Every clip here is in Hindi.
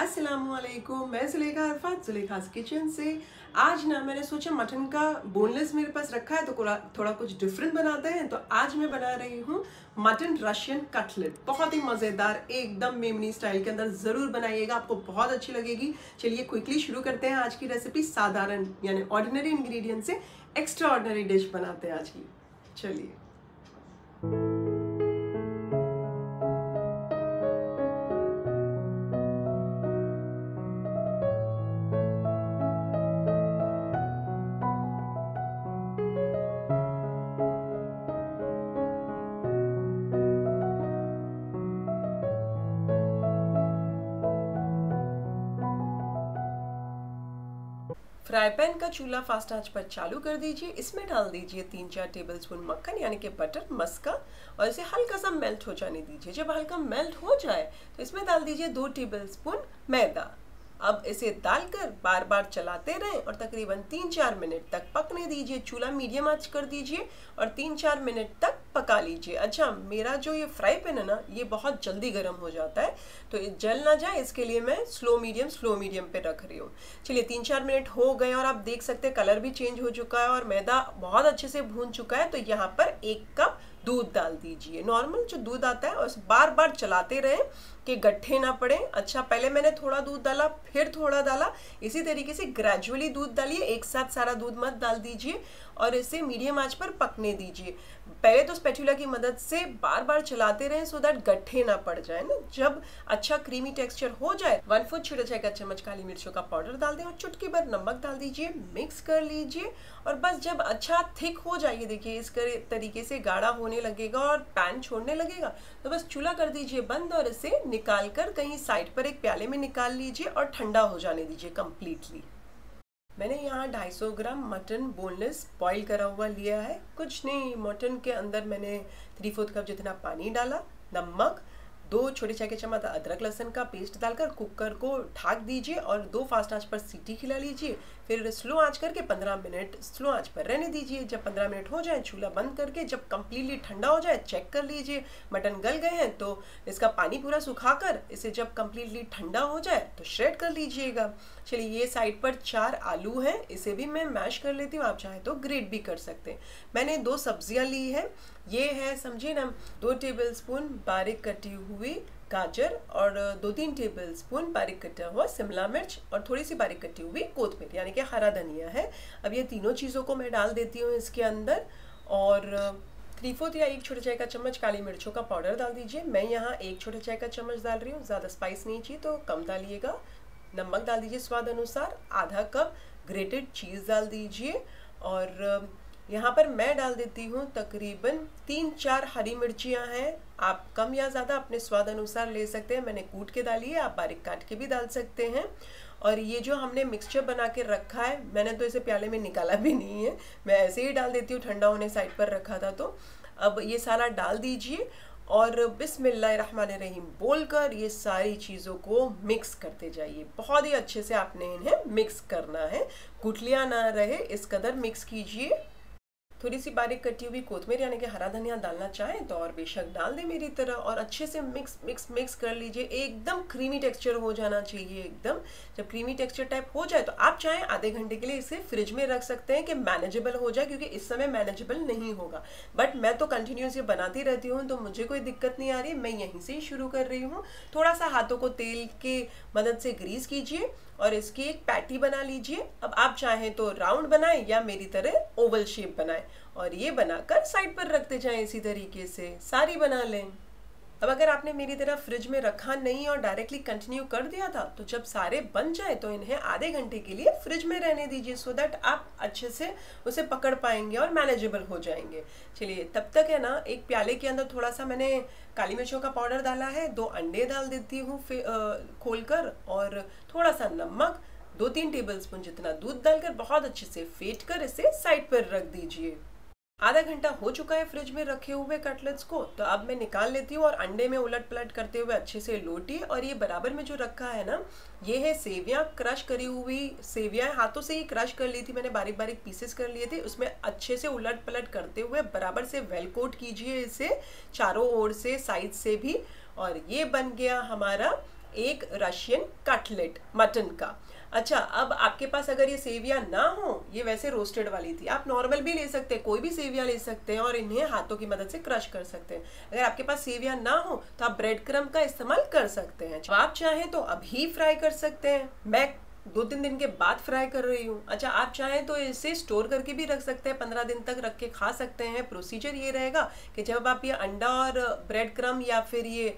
अस्सलामुअलैकुम, मैं जुलेखा अरफात जुलेखास किचन से। आज ना मैंने सोचा मटन का बोनलेस मेरे पास रखा है तो थोड़ा कुछ डिफरेंट बनाते हैं, तो आज मैं बना रही हूँ मटन रशियन कटलेट। बहुत ही मज़ेदार, एकदम मेमनी स्टाइल के अंदर ज़रूर बनाइएगा, आपको बहुत अच्छी लगेगी। चलिए क्विकली शुरू करते हैं आज की रेसिपी। साधारण यानी ऑर्डिनरी इन्ग्रीडियंट से एक्स्ट्रा ऑर्डिनरी डिश बनाते हैं आज की। चलिए, फ्राई पैन का चूल्हा फास्ट आंच पर चालू कर दीजिए। इसमें डाल दीजिए 3-4 टेबलस्पून मक्खन यानी कि बटर मस्का, और इसे हल्का सा मेल्ट हो जाने दीजिए। जब हल्का मेल्ट हो जाए तो इसमें डाल दीजिए 2 टेबलस्पून मैदा। अब इसे डालकर बार बार चलाते रहें और तकरीबन 3-4 मिनट तक पकने दीजिए। चूल्हा मीडियम आंच कर दीजिए और 3-4 मिनट तक पका लीजिए। अच्छा, मेरा जो ये फ्राई पैन है ना, ये बहुत जल्दी गर्म हो जाता है, तो जल ना जाए इसके लिए मैं स्लो मीडियम पे रख रही हूँ। चलिए 3-4 मिनट हो गए और आप देख सकते हैं कलर भी चेंज हो चुका है और मैदा बहुत अच्छे से भून चुका है। तो यहाँ पर 1 कप दूध डाल दीजिए, नॉर्मल जो दूध आता है, और बार बार चलाते रहें कि गट्ठे ना पड़े। अच्छा, पहले मैंने थोड़ा दूध डाला, फिर थोड़ा डाला, इसी तरीके से ग्रेजुअली दूध डालिए, एक साथ सारा दूध मत डाल दीजिए और इसे मीडियम आंच पर पकने दीजिए। पहले तो स्पैचुला की मदद से बार बार चलाते रहें सो दैट गट्ठे ना पड़ जाए ना। जब अच्छा क्रीमी टेक्सचर हो जाए, 1/4 छोटा चाय का चम्मच काली मिर्चों का पाउडर डाल दें और चुटकी भर नमक डाल दीजिए, मिक्स कर लीजिए। और बस जब अच्छा थिक हो जाइए, देखिए इस तरीके से गाढ़ा होने लगेगा और पैन छोड़ने लगेगा, तो बस चूल्हा कर दीजिए बंद और इसे निकाल कर कहीं साइड पर एक प्याले में निकाल लीजिए और ठंडा हो जाने दीजिए कंप्लीटली। मैंने यहाँ 250 ग्राम मटन बोनलेस बॉईल करा हुआ लिया है। कुछ नहीं, मटन के अंदर मैंने 3/4 कप जितना पानी डाला, नमक, 2 छोटे चाय के चम्मच अदरक लहसुन का पेस्ट डालकर कुकर को ढाक दीजिए और 2 फास्ट आंच पर सीटी खिला लीजिए। फिर स्लो आंच करके 15 मिनट स्लो आंच पर रहने दीजिए। जब 15 मिनट हो जाए, चूल्हा बंद करके जब कम्प्लीटली ठंडा हो जाए, चेक कर लीजिए मटन गल गए हैं तो इसका पानी पूरा सुखाकर इसे जब कम्प्लीटली ठंडा हो जाए तो श्रेड कर लीजिएगा। चलिए, ये साइड पर 4 आलू हैं, इसे भी मैं मैश कर लेती हूँ, आप चाहे तो ग्रेट भी कर सकते हैं। मैंने 2 सब्जियाँ ली हैं, ये है समझिए ना 2 टेबलस्पून बारीक कटी हुई गाजर और 2-3 टेबलस्पून बारीक कटा हुआ शिमला मिर्च और थोड़ी सी बारीक कटी हुई कोथमीर यानी कि हरा धनिया है। अब ये तीनों चीज़ों को मैं डाल देती हूँ इसके अंदर और 3/4 या 1 छोटे चाय का चम्मच काली मिर्चों का पाउडर डाल दीजिए। मैं यहाँ 1 छोटे चाय का चम्मच डाल रही हूँ, ज़्यादा स्पाइस नहीं चाहिए तो कम डालिएगा। नमक डाल दीजिए स्वाद अनुसार, आधा कप ग्रेटेड चीज़ डाल दीजिए और यहाँ पर मैं डाल देती हूँ तकरीबन 3-4 हरी मिर्चियाँ हैं। आप कम या ज़्यादा अपने स्वाद अनुसार ले सकते हैं, मैंने कूट के डाली है, आप बारीक काट के भी डाल सकते हैं। और ये जो हमने मिक्सचर बना के रखा है, मैंने तो इसे प्याले में निकाला भी नहीं है, मैं ऐसे ही डाल देती हूँ, ठंडा होने साइड पर रखा था। तो अब ये सारा डाल दीजिए और बिस्मिल्लाहिर्रहमानिर्रहीम बोलकर ये सारी चीज़ों को मिक्स करते जाइए। बहुत ही अच्छे से आपने इन्हें मिक्स करना है, गुठलियाँ ना रहे इस कदर मिक्स कीजिए। थोड़ी सी बारीक कटी हुई कोथमीर यानी कि हरा धनिया डालना चाहें तो और बेशक डाल दें मेरी तरह, और अच्छे से मिक्स मिक्स मिक्स कर लीजिए। एकदम क्रीमी टेक्सचर हो जाना चाहिए एकदम। जब क्रीमी टेक्सचर टाइप हो जाए तो आप चाहें आधे घंटे के लिए इसे फ्रिज में रख सकते हैं कि मैनेजेबल हो जाए, क्योंकि इस समय मैनेजेबल नहीं होगा। बट मैं तो कंटिन्यूस ये बनाती रहती हूँ तो मुझे कोई दिक्कत नहीं आ रही, मैं यहीं से ही शुरू कर रही हूँ। थोड़ा सा हाथों को तेल की मदद से ग्रीस कीजिए और इसकी एक पैटी बना लीजिए। अब आप चाहें तो राउंड बनाएं या मेरी तरह ओवल शेप बनाएं और ये बनाकर साइड पर रखते जाएं, इसी तरीके से सारी बना लें। अब अगर आपने मेरी तरह फ्रिज में रखा नहीं और डायरेक्टली कंटिन्यू कर दिया था, तो जब सारे बन जाए तो इन्हें आधे घंटे के लिए फ्रिज में रहने दीजिए सो दैट आप अच्छे से उसे पकड़ पाएंगे और मैनेजेबल हो जाएंगे। चलिए, तब तक है ना एक प्याले के अंदर थोड़ा सा मैंने काली मिर्चों का पाउडर डाला है, 2 अंडे डाल देती हूँ खोल कर और थोड़ा सा नमक, 2-3 टेबलस्पून जितना दूध डालकर बहुत अच्छे से फेंट कर इसे साइड पर रख दीजिए। आधा घंटा हो चुका है फ्रिज में रखे हुए कटलेट्स को, तो अब मैं निकाल लेती हूँ और अंडे में उलट पलट करते हुए अच्छे से लोटिए। और ये बराबर में जो रखा है ना, ये है सेवियाँ, क्रश करी हुई सेवियाँ, हाथों से ही क्रश कर ली थी मैंने, बारीक बारीक पीसेस कर लिए थे। उसमें अच्छे से उलट पलट करते हुए बराबर से वेल कोट कीजिए इसे चारों ओर से, साइड से भी। और ये बन गया हमारा एक रशियन कटलेट मटन का। अच्छा, अब आपके पास अगर ये सेवियां ना हो, ये वैसे रोस्टेड वाली थी, आप नॉर्मल भी ले सकते हैं, कोई भी सेवियां ले सकते हैं और इन्हें हाथों की मदद से क्रश कर सकते हैं। अगर आपके पास सेवियां ना हो तो आप ब्रेड क्रम्ब का इस्तेमाल कर सकते हैं। आप चाहें तो अभी फ्राई कर सकते हैं, मैं 2-3 दिन के बाद फ्राई कर रही हूँ। अच्छा, आप चाहें तो इसे स्टोर करके भी रख सकते हैं, 15 दिन तक रख के खा सकते हैं। प्रोसीजर ये रहेगा कि जब आप ये अंडा और ब्रेड क्रम्ब या फिर ये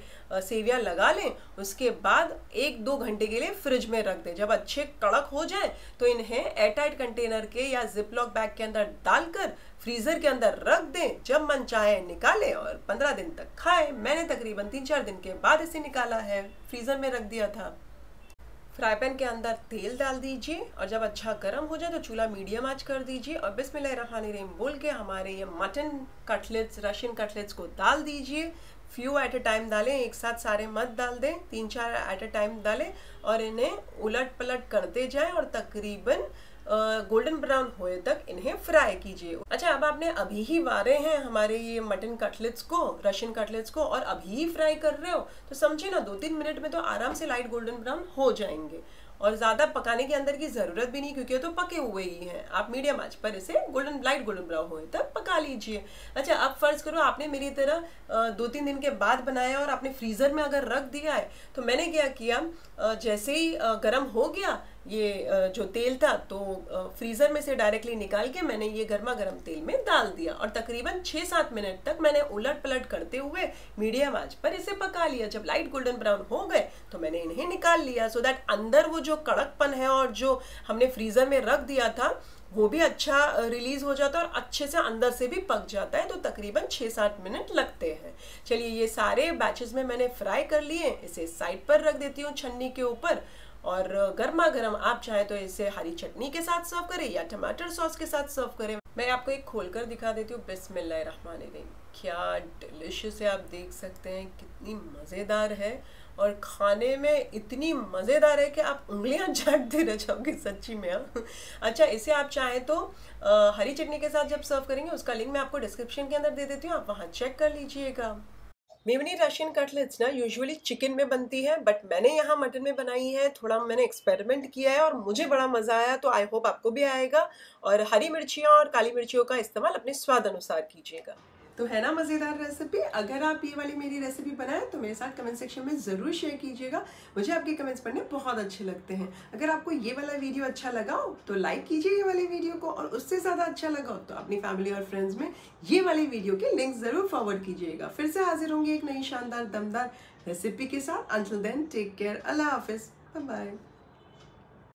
सेवियां लगा लें, उसके बाद 1-2 घंटे के लिए फ्रिज में रख दें। जब अच्छे कड़क हो जाए तो इन्हें एयरटाइट कंटेनर के या जिपलॉक बैग के अंदर डालकर फ्रीजर के अंदर रख दें। जब मन चाहे निकालें और 15 दिन तक खाएं। मैंने तकरीबन 3-4 दिन के बाद इसे निकाला है, फ्रीजर में रख दिया था। फ्राई पैन के अंदर तेल डाल दीजिए और जब अच्छा गर्म हो जाए तो चूल्हा मीडियम आंच कर दीजिए और बिस्मिल्लाहिर्रहमानिर्रहीम बोल के हमारे ये मटन कटलेट्स, रशियन कटलेट्स को डाल दीजिए। फ्यू एट अ टाइम डालें, एक साथ सारे मत डाल दें, 3-4 एट अ टाइम डालें और इन्हें उलट पलट करते जाएं और तकरीबन गोल्डन ब्राउन होए तक इन्हें फ्राई कीजिए। अच्छा, अब आपने अभी ही वारे हैं हमारे ये मटन कटलेट्स को, रशियन कटलेट्स को, और अभी ही फ्राई कर रहे हो तो समझे ना 2-3 मिनट में तो आराम से लाइट गोल्डन ब्राउन हो जाएंगे और ज़्यादा पकाने के अंदर की ज़रूरत भी नहीं, क्योंकि वो तो पके हुए ही हैं। आप मीडियम आंच पर इसे लाइट गोल्डन ब्राउन होए तक पका लीजिए। अच्छा, अब फर्ज करो आपने मेरी तरह 2-3 दिन के बाद बनाया और आपने फ्रीज़र में अगर रख दिया है, तो मैंने क्या किया, जैसे ही गर्म हो गया ये जो तेल था तो फ्रीज़र में से डायरेक्टली निकाल के मैंने ये गर्मा गर्म तेल में डाल दिया और तकरीबन 6-7 मिनट तक मैंने उलट पलट करते हुए मीडियम आंच पर इसे पका लिया। जब लाइट गोल्डन ब्राउन हो गए तो मैंने इन्हें निकाल लिया, सो दैट अंदर वो जो कड़कपन है और जो हमने फ्रीज़र में रख दिया था वो भी अच्छा रिलीज़ हो जाता है और अच्छे से अंदर से भी पक जाता है। तो तकरीबन 6-7 मिनट लगते हैं। चलिए, ये सारे बैचेस में मैंने फ्राई कर लिए, इसे साइड पर रख देती हूँ छन्नी के ऊपर और गर्मा गर्म आप चाहे तो इसे हरी चटनी के साथ सर्व करें या टमाटर सॉस के साथ सर्व करें। मैं आपको एक खोलकर दिखा देती हूँ। बिस्मिल्लाहिर्रहमानिर्रहीम, क्या डिलिशियस है, आप देख सकते हैं कितनी मज़ेदार है और खाने में इतनी मज़ेदार है कि आप उंगलियां झाँटते रह जाओगे सच्ची में। अच्छा, इसे आप चाहें तो हरी चटनी के साथ जब सर्व करेंगे, उसका लिंक मैं आपको डिस्क्रिप्शन के अंदर दे देती हूँ, आप वहाँ चेक कर लीजिएगा। मेमनी रशियन कटलेट्स ना यूजुअली चिकन में बनती है, बट मैंने यहाँ मटन में बनाई है। थोड़ा मैंने एक्सपेरिमेंट किया है और मुझे बड़ा मज़ा आया, तो आई होप आपको भी आएगा। और हरी मिर्चियाँ और काली मिर्चियों का इस्तेमाल अपने स्वाद अनुसार कीजिएगा। तो है ना मज़ेदार रेसिपी। अगर आप ये वाली मेरी रेसिपी बनाएं तो मेरे साथ कमेंट सेक्शन में ज़रूर शेयर कीजिएगा, मुझे आपके कमेंट्स पढ़ने बहुत अच्छे लगते हैं। अगर आपको ये वाला वीडियो अच्छा लगा हो तो लाइक कीजिए ये वाले वीडियो को, और उससे ज़्यादा अच्छा लगा हो तो अपनी फैमिली और फ्रेंड्स में ये वाले वीडियो के लिंक ज़रूर फॉरवर्ड कीजिएगा। फिर से हाजिर होंगे एक नई शानदार दमदार रेसिपी के साथ। अंटिल देन, टेक केयर, अल्लाह हाफिज़, बाय बाय।